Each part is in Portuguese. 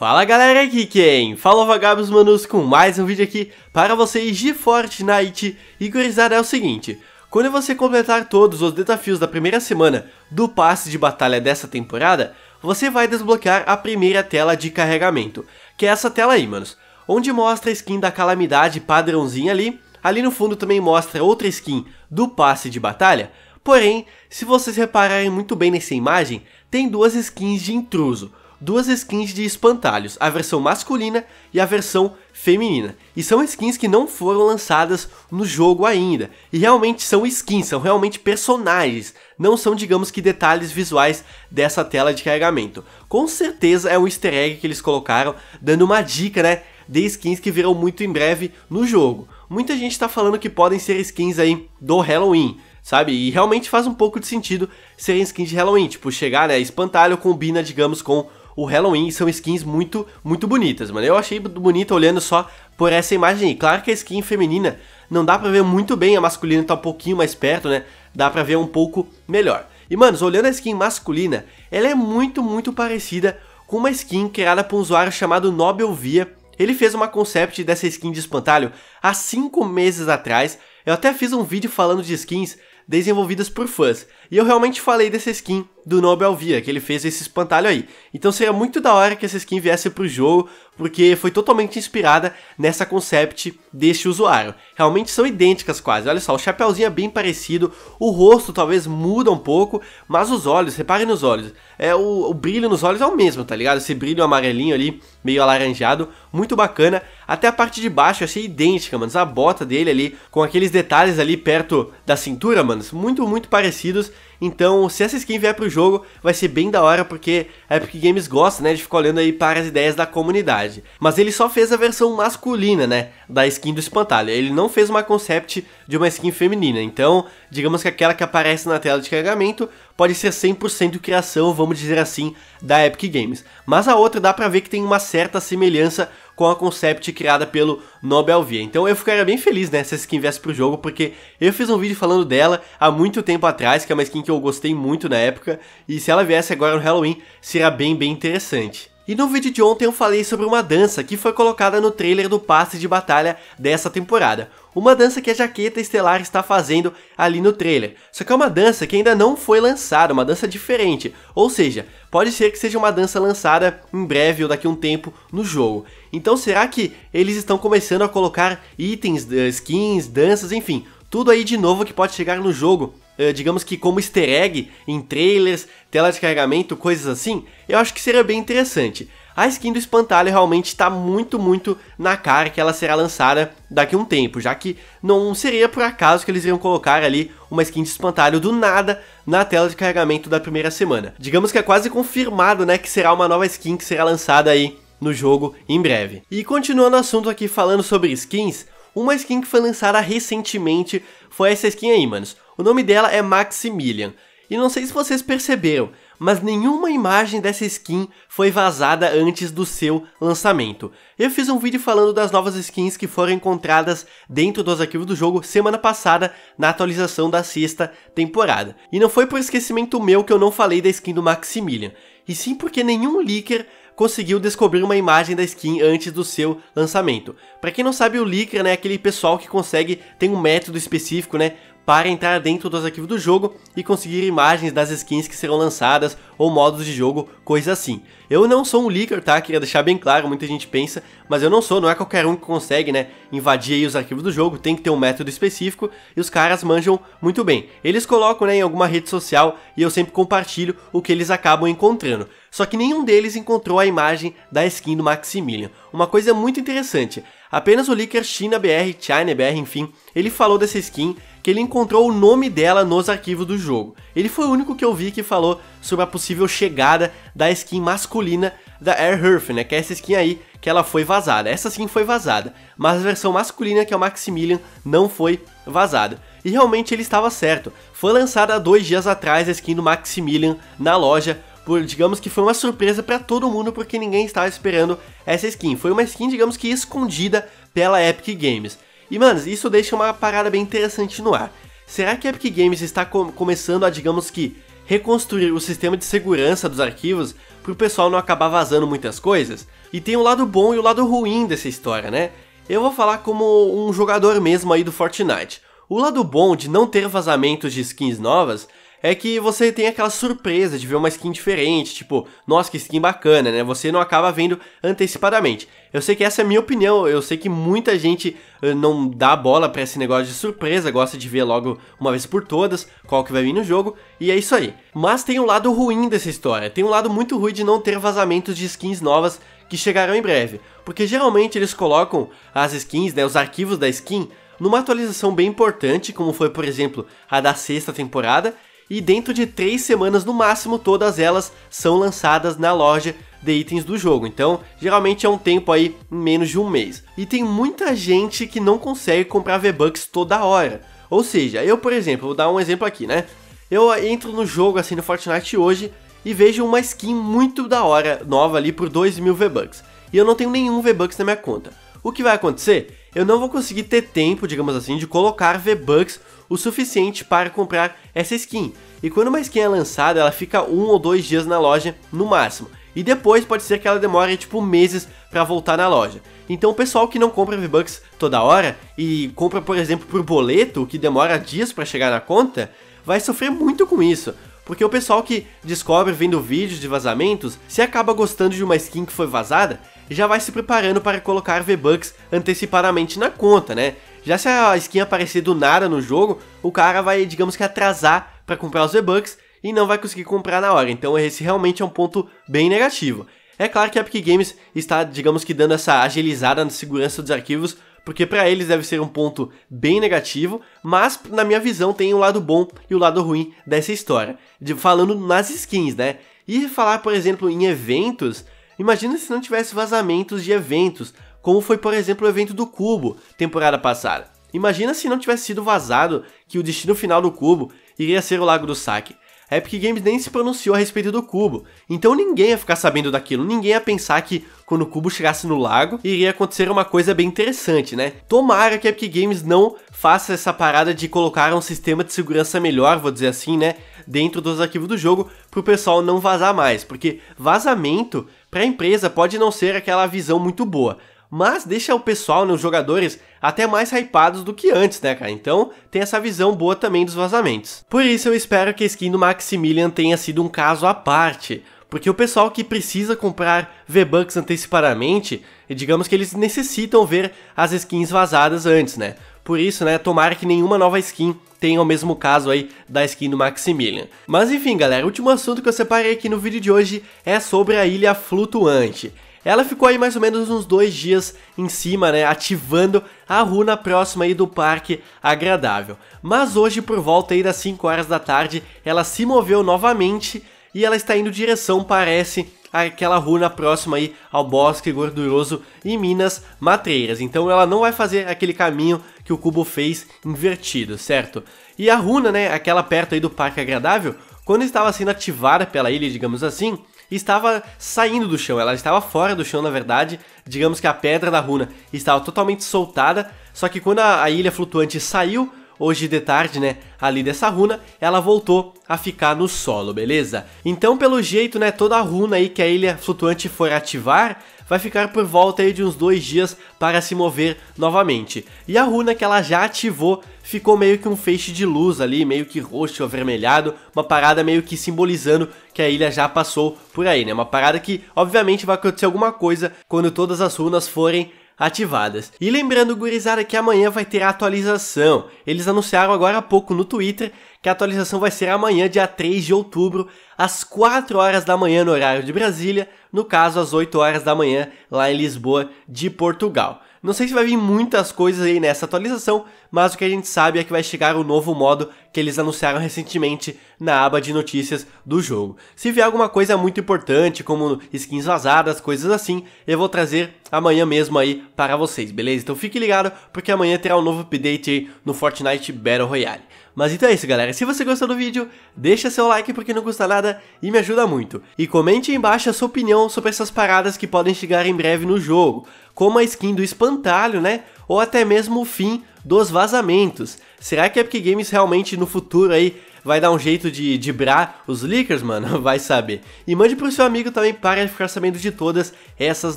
Fala galera, aqui quem? Fala vagabos manos com mais um vídeo aqui para vocês de Fortnite. E gurizada, é o seguinte, quando você completar todos os desafios da primeira semana do passe de batalha dessa temporada, você vai desbloquear a primeira tela de carregamento, que é essa tela aí, manos, onde mostra a skin da calamidade padrãozinha ali, ali no fundo também mostra outra skin do passe de batalha, porém, se vocês repararem muito bem nessa imagem, tem duas skins de intruso. Duas skins de espantalhos, a versão masculina e a versão feminina. E são skins que não foram lançadas no jogo ainda. E realmente são skins, são realmente personagens. Não são, digamos que, detalhes visuais dessa tela de carregamento. Com certeza é um easter egg que eles colocaram, dando uma dica, né, de skins que virão muito em breve no jogo. Muita gente tá falando que podem ser skins aí do Halloween, sabe? E realmente faz um pouco de sentido serem skins de Halloween. Tipo, chegar, né, espantalho combina, digamos, com o Halloween. São skins muito bonitas, mano. Eu achei bonita olhando só por essa imagem aí. Claro que a skin feminina não dá pra ver muito bem, a masculina tá um pouquinho mais perto, né? Dá pra ver um pouco melhor. E, manos, olhando a skin masculina, ela é muito parecida com uma skin criada por um usuário chamado Noble Vyer. Ele fez uma concept dessa skin de espantalho há 5 meses atrás. Eu até fiz um vídeo falando de skins desenvolvidas por fãs, e eu realmente falei dessa skin do Noble Vyer, que ele fez esse espantalho aí. Então seria muito da hora que essa skin viesse pro jogo, porque foi totalmente inspirada nessa concept deste usuário. Realmente são idênticas quase, olha só, o chapéuzinho é bem parecido, o rosto talvez muda um pouco, mas os olhos, reparem nos olhos, é o brilho nos olhos é o mesmo, tá ligado? Esse brilho amarelinho ali, meio alaranjado, muito bacana. Até a parte de baixo eu achei idêntica, mano, a bota dele ali, com aqueles detalhes ali perto da cintura, mano, muito parecidos. Então, se essa skin vier pro jogo, vai ser bem da hora, porque a Epic Games gosta, né, de ficar olhando aí para as ideias da comunidade. Mas ele só fez a versão masculina, né, da skin do espantalho. Ele não fez uma concept de uma skin feminina. Então, digamos que aquela que aparece na tela de carregamento pode ser 100% criação, vamos dizer assim, da Epic Games. Mas a outra dá pra ver que tem uma certa semelhança com a concept criada pelo Noble Vyer. Então eu ficaria bem feliz, né, se essa skin viesse pro jogo, porque eu fiz um vídeo falando dela há muito tempo atrás, que é uma skin que eu gostei muito na época, e se ela viesse agora no Halloween, seria bem interessante. E no vídeo de ontem eu falei sobre uma dança que foi colocada no trailer do passe de batalha dessa temporada. Uma dança que a Jaqueta Estelar está fazendo ali no trailer. Só que é uma dança que ainda não foi lançada, uma dança diferente. Ou seja, pode ser que seja uma dança lançada em breve ou daqui a um tempo no jogo. Então será que eles estão começando a colocar itens, skins, danças, enfim, tudo aí de novo que pode chegar no jogo, digamos que como easter egg em trailers, tela de carregamento, coisas assim? Eu acho que seria bem interessante. A skin do espantalho realmente está muito na cara que ela será lançada daqui a um tempo, já que não seria por acaso que eles iriam colocar ali uma skin de espantalho do nada na tela de carregamento da primeira semana. Digamos que é quase confirmado, né, que será uma nova skin que será lançada aí no jogo em breve. E continuando o assunto aqui falando sobre skins, uma skin que foi lançada recentemente foi essa skin aí, manos. O nome dela é Maximilian. E não sei se vocês perceberam, mas nenhuma imagem dessa skin foi vazada antes do seu lançamento. Eu fiz um vídeo falando das novas skins que foram encontradas dentro dos arquivos do jogo semana passada, na atualização da 6ª temporada. E não foi por esquecimento meu que eu não falei da skin do Maximilian, e sim porque nenhum leaker conseguiu descobrir uma imagem da skin antes do seu lançamento. Pra quem não sabe, o leaker, né, é aquele pessoal que consegue, tem um método específico, né, para entrar dentro dos arquivos do jogo e conseguir imagens das skins que serão lançadas ou modos de jogo, coisa assim. Eu não sou um leaker, tá? Queria deixar bem claro, muita gente pensa, mas eu não sou, não é qualquer um que consegue, né, invadir aí os arquivos do jogo, tem que ter um método específico e os caras manjam muito bem. Eles colocam, né, em alguma rede social e eu sempre compartilho o que eles acabam encontrando. Só que nenhum deles encontrou a imagem da skin do Maximilian. Uma coisa muito interessante, apenas o leaker China BR, enfim, ele falou dessa skin, que ele encontrou o nome dela nos arquivos do jogo. Ele foi o único que eu vi que falou sobre a possível chegada da skin masculina da Aerherf, né, que é essa skin aí que ela foi vazada. Essa skin foi vazada, mas a versão masculina, que é o Maximilian, não foi vazada. E realmente ele estava certo, foi lançada há 2 dias atrás a skin do Maximilian na loja. Digamos que foi uma surpresa para todo mundo, porque ninguém estava esperando essa skin. Foi uma skin, digamos que, escondida pela Epic Games. E, mano, isso deixa uma parada bem interessante no ar. Será que a Epic Games está começando a, digamos que, reconstruir o sistema de segurança dos arquivos? pro pessoal não acabar vazando muitas coisas. E tem o lado bom e o lado ruim dessa história, né? Eu vou falar como um jogador mesmo aí do Fortnite. O lado bom de não ter vazamentos de skins novas é que você tem aquela surpresa de ver uma skin diferente, tipo, nossa, que skin bacana, né? Você não acaba vendo antecipadamente. Eu sei que essa é a minha opinião, eu sei que muita gente não dá bola pra esse negócio de surpresa, gosta de ver logo uma vez por todas qual que vai vir no jogo, e é isso aí. Mas tem um lado ruim dessa história, tem um lado muito ruim de não ter vazamentos de skins novas que chegarão em breve, porque geralmente eles colocam as skins, né, os arquivos da skin, numa atualização bem importante, como foi, por exemplo, a da 6ª temporada, e dentro de 3 semanas no máximo todas elas são lançadas na loja de itens do jogo, então geralmente é um tempo aí em menos de um mês. E tem muita gente que não consegue comprar V-Bucks toda hora, ou seja, eu por exemplo, vou dar um exemplo aqui, né? Eu entro no jogo assim no Fortnite hoje e vejo uma skin muito da hora, nova ali por 2.000 V-Bucks, e eu não tenho nenhum V-Bucks na minha conta. O que vai acontecer? Eu não vou conseguir ter tempo, digamos assim, de colocar V-Bucks o suficiente para comprar essa skin. E quando uma skin é lançada, ela fica 1 ou 2 dias na loja, no máximo. E depois pode ser que ela demore, tipo, meses para voltar na loja. Então o pessoal que não compra V-Bucks toda hora e compra, por exemplo, por boleto, que demora dias para chegar na conta, vai sofrer muito com isso. Porque o pessoal que descobre vendo vídeos de vazamentos, se acaba gostando de uma skin que foi vazada, já vai se preparando para colocar V-Bucks antecipadamente na conta, né? Já se a skin aparecer do nada no jogo, o cara vai, digamos que, atrasar para comprar os V-Bucks e não vai conseguir comprar na hora. Então esse realmente é um ponto bem negativo. É claro que a Epic Games está, digamos que, dando essa agilizada na segurança dos arquivos, porque para eles deve ser um ponto bem negativo, mas na minha visão tem o lado bom e o lado ruim dessa história, falando nas skins, né? E falar, por exemplo, em eventos, imagina se não tivesse vazamentos de eventos, como foi, por exemplo, o evento do Cubo, temporada passada. Imagina se não tivesse sido vazado que o destino final do Cubo iria ser o Lago do Saque. A Epic Games nem se pronunciou a respeito do cubo, então ninguém ia ficar sabendo daquilo, ninguém ia pensar que quando o cubo chegasse no lago, iria acontecer uma coisa bem interessante, né? Tomara que a Epic Games não faça essa parada de colocar um sistema de segurança melhor, vou dizer assim, né, dentro dos arquivos do jogo, pro pessoal não vazar mais, porque vazamento pra empresa pode não ser aquela visão muito boa, mas deixa o pessoal, né, os jogadores, até mais hypados do que antes, né, cara? Então tem essa visão boa também dos vazamentos. Por isso eu espero que a skin do Maximilian tenha sido um caso à parte, porque o pessoal que precisa comprar V-Bucks antecipadamente, digamos que eles necessitam ver as skins vazadas antes, né? Por isso, né, tomara que nenhuma nova skin tenha o mesmo caso aí da skin do Maximilian. Mas enfim, galera, o último assunto que eu separei aqui no vídeo de hoje é sobre a Ilha Flutuante. Ela ficou aí mais ou menos uns 2 dias em cima, né, ativando a runa próxima aí do Parque Agradável. Mas hoje, por volta aí das 5 horas da tarde, ela se moveu novamente e ela está indo direção, parece, àquela runa próxima aí ao Bosque Gorduroso em Minas Matreiras. Então ela não vai fazer aquele caminho que o cubo fez invertido, certo? E a runa, né, aquela perto aí do Parque Agradável, quando estava sendo ativada pela ilha, digamos assim, estava saindo do chão, ela estava fora do chão na verdade, digamos que a pedra da runa estava totalmente soltada, só que quando a ilha flutuante saiu, hoje de tarde, né, ali dessa runa, ela voltou a ficar no solo, beleza? Então pelo jeito, né, toda a runa aí que a ilha flutuante for ativar, vai ficar por volta aí de uns 2 dias para se mover novamente. E a runa que ela já ativou ficou meio que um feixe de luz ali, meio que roxo, avermelhado, uma parada meio que simbolizando que a ilha já passou por aí, né? Uma parada que obviamente vai acontecer alguma coisa quando todas as runas forem ativadas. E lembrando, gurizada, que amanhã vai ter a atualização. Eles anunciaram agora há pouco no Twitter que a atualização vai ser amanhã, dia 3 de outubro, às 4 horas da manhã no horário de Brasília, no caso às 8 horas da manhã lá em Lisboa, de Portugal. Não sei se vai vir muitas coisas aí nessa atualização, mas o que a gente sabe é que vai chegar o novo modo que eles anunciaram recentemente na aba de notícias do jogo. Se vier alguma coisa muito importante, como skins vazadas, coisas assim, eu vou trazer amanhã mesmo aí para vocês, beleza? Então fique ligado, porque amanhã terá um novo update aí no Fortnite Battle Royale. Mas então é isso, galera, se você gostou do vídeo, deixa seu like porque não custa nada e me ajuda muito. E comente aí embaixo a sua opinião sobre essas paradas que podem chegar em breve no jogo, como a skin do espantalho, né, ou até mesmo o fim dos vazamentos. Será que a Epic Games realmente no futuro aí vai dar um jeito de dibrar os leakers, mano, vai saber. E mande pro seu amigo também para ficar sabendo de todas essas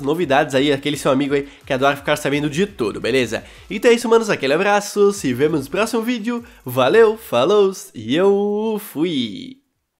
novidades aí, aquele seu amigo aí que adora ficar sabendo de tudo, beleza? Então é isso, manos, aquele abraço, se vemos no próximo vídeo, valeu, falou, e eu fui!